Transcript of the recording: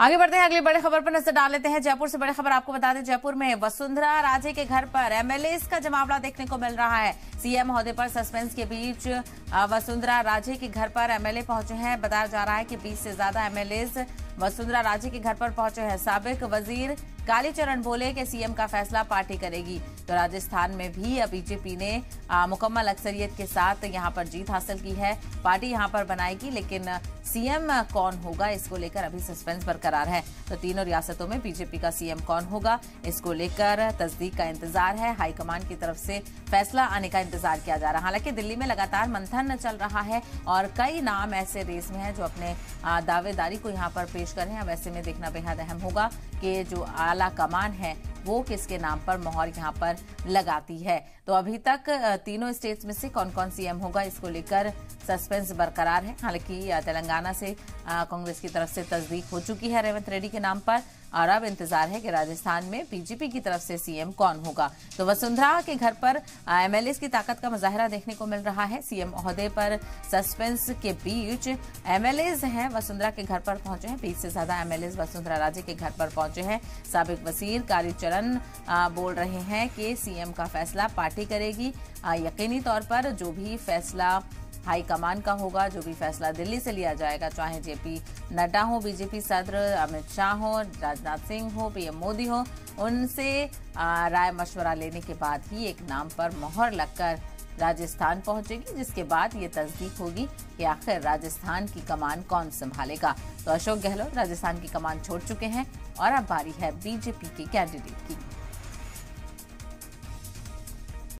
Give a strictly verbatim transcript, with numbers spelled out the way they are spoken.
आगे बढ़ते हैं, अगली बड़ी खबर पर नजर डाल लेते हैं। जयपुर से बड़ी खबर आपको बता दें, जयपुर में वसुंधरा राजे के घर पर एमएलए का जमावड़ा देखने को मिल रहा है। सीएम होदे पर सस्पेंस के बीच वसुंधरा राजे के घर पर एमएलए पहुंचे हैं। बताया जा रहा है कि बीस से ज्यादा एमएलए वसुंधरा राजे के घर पर पहुंचे हैं। साबिक वजीर काली चरण बोले कि सीएम का फैसला पार्टी करेगी। तो राजस्थान में भी बीजेपी ने मुकम्मल अक्सरियत के साथ यहां पर जीत हासिल की है। पार्टी यहां पर बनाएगी, लेकिन सीएम कौन होगा इसको लेकर अभी सस्पेंस बरकरार है। तो तीनों रियासतों में बीजेपी का सीएम कौन होगा इसको लेकर तस्दीक का इंतजार है। हाईकमान की तरफ से फैसला आने का इंतजार किया जा रहा है। हालांकि दिल्ली में लगातार मंथन चल रहा है और कई नाम ऐसे रेस में है जो अपने दावेदारी को यहाँ पर पेश कर रहे हैं। अब ऐसे में देखना बेहद अहम होगा कि जो आला कमान है वो किसके नाम पर मोहर यहाँ पर लगाती है। तो अभी तक तीनों स्टेट्स में से कौन कौन सीएम होगा इसको लेकर सस्पेंस बरकरार है। हालांकि तेलंगाना से कांग्रेस की तरफ से तस्दीक हो चुकी है रेवंत रेड्डी के नाम पर, और अब इंतजार है कि राजस्थान में बीजेपी की तरफ से सीएम कौन होगा। तो वसुंधरा के घर पर एमएलए की ताकत का मुजाहरा देखने को मिल रहा है। सीएम ओहदे पर सस्पेंस के बीच एमएलए हैं वसुंधरा के घर पर पहुंचे हैं। बीस से ज्यादा एमएलए वसुंधरा राजे के घर पर पहुंचे हैं। साबिक वजीर काली चरण बोल रहे हैं कि सीएम का फैसला पार्टी करेगी। यकीनी तौर पर जो भी फैसला हाईकमान का होगा, जो भी फैसला दिल्ली से लिया जाएगा, चाहे जेपी नड्डा हो बीजेपी सदर, अमित शाह हो, राजनाथ सिंह हो, पीएम मोदी हो, उनसे राय मशवरा लेने के बाद ही एक नाम पर मोहर लगकर राजस्थान पहुंचेगी, जिसके बाद ये तस्दीक होगी कि आखिर राजस्थान की कमान कौन संभालेगा। तो अशोक गहलोत राजस्थान की कमान छोड़ चुके हैं और अब बारी है बीजेपी के कैंडिडेट की।